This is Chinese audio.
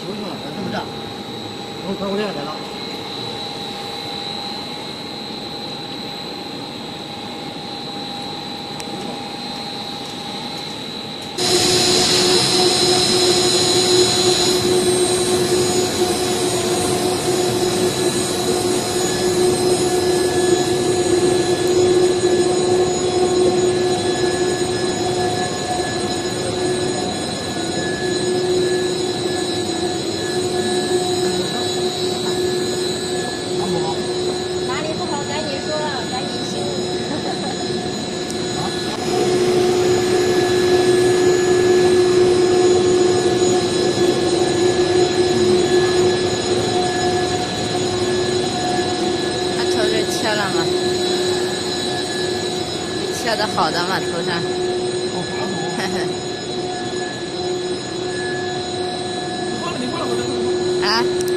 球用了，咱这么站，从快速链来了。切的好的嘛，头上。啊。